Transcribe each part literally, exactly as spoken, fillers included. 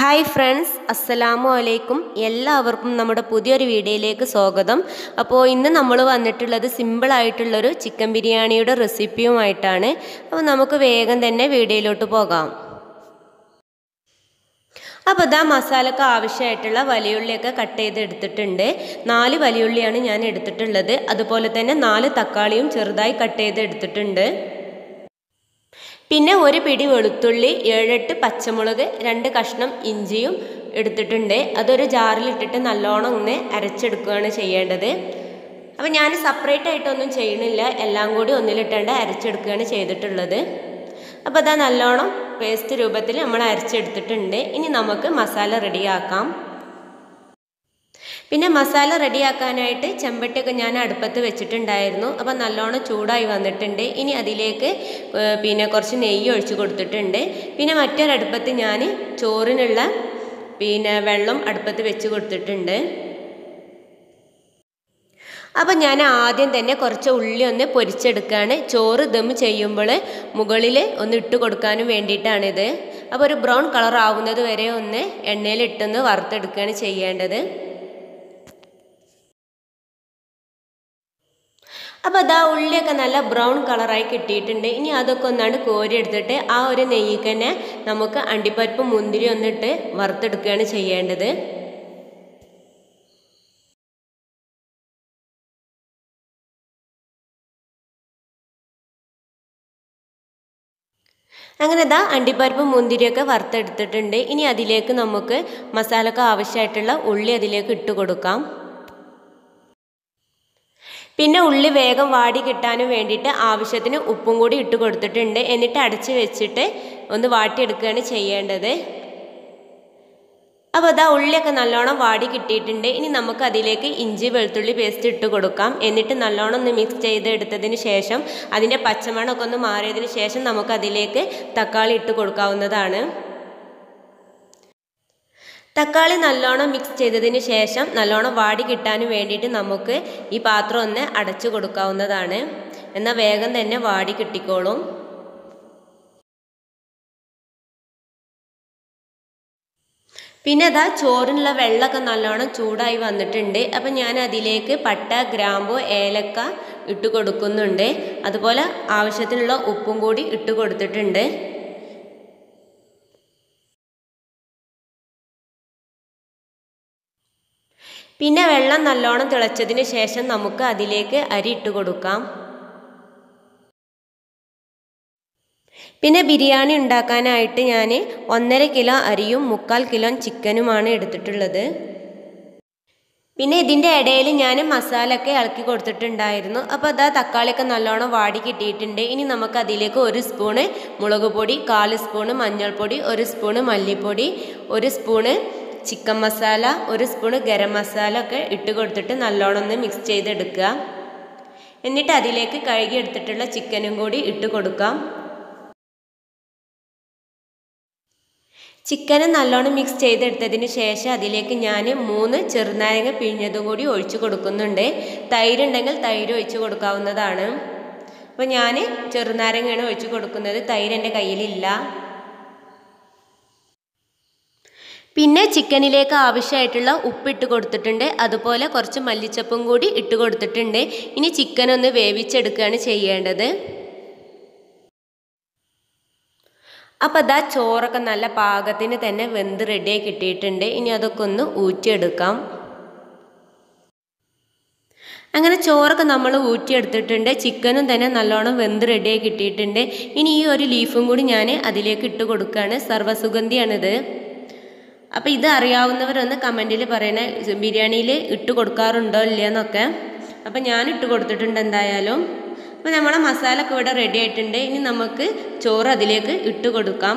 Hi friends, Assalamu alaikum. എല്ലാവർക്കും നമ്മുടെ പുതിയൊരു വീഡിയോയിലേക്ക് സ്വാഗതം. അപ്പോൾ ഇന്ന് നമ്മൾ വന്നിട്ടുള്ളത് സിമ്പിൾ ആയിട്ടുള്ള ഒരു ചിക്കൻ ബിരിയാണിയുടെ റെസിപ്പിയുമായിട്ടാണ്. അപ്പോൾ നമുക്ക് വേഗം തന്നെ വീഡിയോയിലോട്ട് പോകാം. അപ്പോൾ ദാ മസാലക്ക് ആവശ്യമായിട്ടുള്ള വലിയുള്ളിയൊക്കെ കട്ട് ചെയ്ത് എടുത്തിട്ടുണ്ട്. നാല് വലിയുള്ളിയാണ് ഞാൻ എടുത്തിട്ടുള്ളത്. അതുപോലെ തന്നെ നാല് തക്കാളിയും ചെറുതായി കട്ട് ചെയ്ത് എടുത്തിട്ടുണ്ട്. പിന്നെ ഒരു പിടി വെളുത്തുള്ളി, ഏഴെട്ട് പച്ചമുളക്, രണ്ട് കഷ്ണം ഇഞ്ചിയും എടുത്തിട്ടുണ്ട്. അതൊരു ജാറിലിട്ടിട്ട് നല്ലോണം ഒന്ന് അരച്ചെടുക്കുകയാണ് ചെയ്യേണ്ടത്. അപ്പോൾ ഞാൻ സെപ്പറേറ്റ് ആയിട്ടൊന്നും ചെയ്യണില്ല, എല്ലാം കൂടി ഒന്നിലിട്ടേണ്ട അരച്ചെടുക്കുകയാണ് ചെയ്തിട്ടുള്ളത്. അപ്പോൾ അതാ നല്ലോണം പേസ്റ്റ് രൂപത്തിൽ നമ്മൾ അരച്ചെടുത്തിട്ടുണ്ട്. ഇനി നമുക്ക് മസാല റെഡിയാക്കാം. പിന്നെ മസാല റെഡിയാക്കാനായിട്ട് ചെമ്പട്ടിയൊക്കെ ഞാൻ അടുപ്പത്ത് വെച്ചിട്ടുണ്ടായിരുന്നു. അപ്പോൾ നല്ലോണം ചൂടായി വന്നിട്ടുണ്ട്. ഇനി അതിലേക്ക് പിന്നെ കുറച്ച് നെയ്യ് ഒഴിച്ച് കൊടുത്തിട്ടുണ്ട്. പിന്നെ മറ്റൊരടുപ്പത്ത് ഞാൻ ചോറിനുള്ള പിന്നെ വെള്ളം അടുപ്പത്ത് വെച്ച് കൊടുത്തിട്ടുണ്ട്. അപ്പം ഞാൻ ആദ്യം തന്നെ കുറച്ച് ഉള്ളി ഒന്ന് പൊരിച്ചെടുക്കുകയാണ്. ചോറ് ദം ചെയ്യുമ്പോൾ മുകളിൽ ഒന്ന് ഇട്ട് കൊടുക്കാനും വേണ്ടിയിട്ടാണിത്. അപ്പോൾ ഒരു ബ്രൗൺ കളർ ആവുന്നത് വരെ ഒന്ന് എണ്ണയിലിട്ടൊന്ന് വറുത്തെടുക്കുകയാണ് ചെയ്യേണ്ടത്. അപ്പോൾ അതാ ഉള്ളിയൊക്കെ നല്ല ബ്രൗൺ കളറായി കിട്ടിയിട്ടുണ്ട്. ഇനി അതൊക്കെ ഒന്നാണ് കോരിയെടുത്തിട്ട് ആ ഒരു നെയ്യ്ക്ക് തന്നെ നമുക്ക് അണ്ടിപ്പരിപ്പ് മുന്തിരി ഒന്നിട്ട് വറുത്തെടുക്കുകയാണ് ചെയ്യേണ്ടത്. അങ്ങനെ ദാ അണ്ടിപ്പരിപ്പ് മുന്തിരിയൊക്കെ വറുത്തെടുത്തിട്ടുണ്ട്. ഇനി അതിലേക്ക് നമുക്ക് മസാലക്ക് ആവശ്യമായിട്ടുള്ള ഉള്ളി അതിലേക്ക് ഇട്ട് കൊടുക്കാം. പിന്നെ ഉള്ളി വേഗം വാടി കിട്ടാനും വേണ്ടിയിട്ട് ആവശ്യത്തിന് ഉപ്പും കൂടി ഇട്ട് കൊടുത്തിട്ടുണ്ട്. എന്നിട്ട് അടച്ച് വെച്ചിട്ട് ഒന്ന് വാട്ടിയെടുക്കുകയാണ് ചെയ്യേണ്ടത്. അപ്പോൾ അതാ ഉള്ളിയൊക്കെ നല്ലോണം വാടി കിട്ടിയിട്ടുണ്ട്. ഇനി നമുക്ക് അതിലേക്ക് ഇഞ്ചി വെളുത്തുള്ളി പേസ്റ്റ് ഇട്ട് കൊടുക്കാം. എന്നിട്ട് നല്ലോണം ഒന്ന് മിക്സ് ചെയ്തെടുത്തതിന് ശേഷം അതിൻ്റെ പച്ചമണമൊക്കെ ഒന്ന് മാറിയതിന് ശേഷം നമുക്ക് അതിലേക്ക് തക്കാളി ഇട്ട് കൊടുക്കാവുന്നതാണ്. തക്കാളി നല്ലോണം മിക്സ് ചെയ്തതിന് ശേഷം നല്ലോണം വാടി കിട്ടാനും വേണ്ടിയിട്ട് നമുക്ക് ഈ പാത്രം ഒന്ന് അടച്ചു കൊടുക്കാവുന്നതാണ്. എന്നാൽ വേഗം തന്നെ വാടി കിട്ടിക്കോളും. പിന്നെ അതാ ചോറിനുള്ള വെള്ളമൊക്കെ നല്ലോണം ചൂടായി വന്നിട്ടുണ്ട്. അപ്പം ഞാൻ അതിലേക്ക് പട്ട, ഗ്രാമ്പു, ഏലക്ക ഇട്ട് കൊടുക്കുന്നുണ്ട്. അതുപോലെ ആവശ്യത്തിനുള്ള ഉപ്പും കൂടി ഇട്ട് കൊടുത്തിട്ടുണ്ട്. പിന്നെ വെള്ളം നല്ലോണം തിളച്ചതിന് ശേഷം നമുക്ക് അതിലേക്ക് അരി ഇട്ട് കൊടുക്കാം. പിന്നെ ബിരിയാണി ഉണ്ടാക്കാനായിട്ട് ഞാൻ ഒന്നര കിലോ അരിയും മുക്കാൽ കിലോ ചിക്കനുമാണ് എടുത്തിട്ടുള്ളത്. പിന്നെ ഇതിൻ്റെ ഇടയിൽ ഞാൻ മസാലയൊക്കെ ഇളക്കി കൊടുത്തിട്ടുണ്ടായിരുന്നു. അപ്പോൾ അതാ തക്കാളിയൊക്കെ നല്ലോണം വാടി കിട്ടിയിട്ടുണ്ട്. ഇനി നമുക്ക് അതിലേക്ക് ഒരു സ്പൂണ് മുളക് പൊടി, കാല് സ്പൂണ് മഞ്ഞൾപ്പൊടി, ഒരു സ്പൂണ് മല്ലിപ്പൊടി, ഒരു സ്പൂണ് ചിക്കൻ മസാല, ഒരു സ്പൂണ് ഗരം മസാല ഒക്കെ ഇട്ട് കൊടുത്തിട്ട് നല്ലോണം ഒന്ന് മിക്സ് ചെയ്തെടുക്കുക. എന്നിട്ട് അതിലേക്ക് കഴുകി എടുത്തിട്ടുള്ള ചിക്കനും കൂടി ഇട്ട് കൊടുക്കാം. ചിക്കന് നല്ലോണം മിക്സ് ചെയ്തെടുത്തതിന് ശേഷം അതിലേക്ക് ഞാൻ മൂന്ന് ചെറുനാരങ്ങ പിഴിഞ്ഞതും കൂടി ഒഴിച്ച് കൊടുക്കുന്നുണ്ട്. തൈര് ഉണ്ടെങ്കിൽ തൈര് ഒഴിച്ച് കൊടുക്കാവുന്നതാണ്. അപ്പോൾ ഞാൻ ചെറുനാരങ്ങയാണ് ഒഴിച്ച് കൊടുക്കുന്നത്, തൈര് എൻ്റെ കയ്യിലില്ല. പിന്നെ ചിക്കനിലേക്ക് ആവശ്യമായിട്ടുള്ള ഉപ്പിട്ട് കൊടുത്തിട്ടുണ്ട്. അതുപോലെ കുറച്ച് മല്ലിച്ചപ്പും കൂടി ഇട്ട് കൊടുത്തിട്ടുണ്ട്. ഇനി ചിക്കൻ ഒന്ന് വേവിച്ചെടുക്കുകയാണ് ചെയ്യേണ്ടത്. അപ്പോൾ അതാ ചോറൊക്കെ നല്ല പാകത്തിന് തന്നെ വെന്ത് റെഡിയായി കിട്ടിയിട്ടുണ്ട്. ഇനി അതൊക്കെ ഒന്ന് ഊറ്റിയെടുക്കാം. അങ്ങനെ ചോറൊക്കെ നമ്മൾ ഊറ്റിയെടുത്തിട്ടുണ്ട്. ചിക്കനും തന്നെ നല്ലോണം വെന്ത് റെഡിയായി കിട്ടിയിട്ടുണ്ട്. ഇനി ഈ ഒരു ലീഫും കൂടി ഞാൻ അതിലേക്ക് ഇട്ട് കൊടുക്കുകയാണ്. സർവ്വസുഗന്ധിയാണിത്. അപ്പോൾ ഇത് അറിയാവുന്നവരൊന്ന് കമൻറ്റിൽ പറയണേ, ബിരിയാണിയിൽ ഇട്ട് കൊടുക്കാറുണ്ടോ ഇല്ലയെന്നൊക്കെ. അപ്പോൾ ഞാൻ ഇട്ട് കൊടുത്തിട്ടുണ്ട് എന്തായാലും. അപ്പോൾ നമ്മളെ മസാല ഒക്കെ ഇവിടെ റെഡി ആയിട്ടുണ്ട്. ഇനി നമുക്ക് ചോറ് അതിലേക്ക് ഇട്ട് കൊടുക്കാം.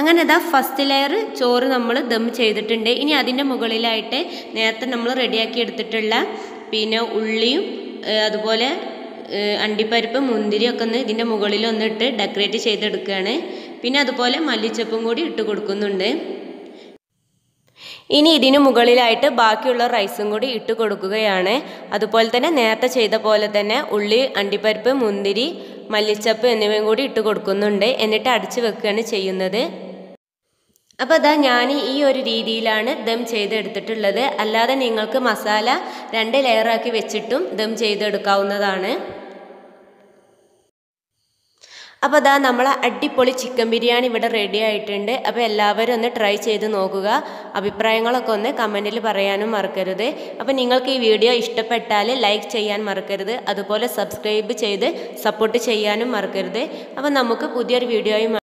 അങ്ങനെ ഇതാ ഫസ്റ്റ് ലെയർ ചോറ് നമ്മൾ ദം ചെയ്തിട്ടുണ്ട്. ഇനി അതിൻ്റെ മുകളിലായിട്ട് നേരത്തെ നമ്മൾ റെഡിയാക്കി എടുത്തിട്ടുള്ള പിന്നെ ഉള്ളിയും അതുപോലെ അണ്ടിപ്പരിപ്പ് മുന്തിരിയൊക്കെ ഒന്ന് ഇതിൻ്റെ മുകളിലൊന്നിട്ട് ഡെക്കറേറ്റ് ചെയ്തെടുക്കുകയാണ്. പിന്നെ അതുപോലെ മല്ലിച്ചപ്പും കൂടി ഇട്ട് കൊടുക്കുന്നുണ്ട്. ഇനി ഇതിന് മുകളിലായിട്ട് ബാക്കിയുള്ള റൈസും കൂടി ഇട്ട് കൊടുക്കുകയാണ്. അതുപോലെ തന്നെ നേരത്തെ ചെയ്ത പോലെ തന്നെ ഉള്ളി, അണ്ടിപ്പരിപ്പ്, മുന്തിരി, മല്ലിച്ചപ്പ് എന്നിവയും കൂടി ഇട്ട് കൊടുക്കുന്നുണ്ട്. എന്നിട്ട് അടച്ചു വെക്കുകയാണ് ചെയ്യുന്നത്. അപ്പോൾ അതാ ഞാൻ ഈ ഒരു രീതിയിലാണ് ദം ചെയ്തെടുത്തിട്ടുള്ളത്. അല്ലാതെ നിങ്ങൾക്ക് മസാല രണ്ട് ലെയറാക്കി വെച്ചിട്ടും ദം ചെയ്തെടുക്കാവുന്നതാണ്. അപ്പോൾ അതാ നമ്മളെ അടിപൊളി ചിക്കൻ ബിരിയാണി ഇവിടെ റെഡി ആയിട്ടുണ്ട്. അപ്പോൾ എല്ലാവരും ഒന്ന് ട്രൈ ചെയ്ത് നോക്കുക. അഭിപ്രായങ്ങളൊക്കെ ഒന്ന് കമൻറ്റിൽ പറയാനും മറക്കരുത്. അപ്പോൾ നിങ്ങൾക്ക് ഈ വീഡിയോ ഇഷ്ടപ്പെട്ടാൽ ലൈക്ക് ചെയ്യാൻ മറക്കരുത്. അതുപോലെ സബ്സ്ക്രൈബ് ചെയ്ത് സപ്പോർട്ട് ചെയ്യാനും മറക്കരുത്. അപ്പോൾ നമുക്ക് പുതിയൊരു വീഡിയോയും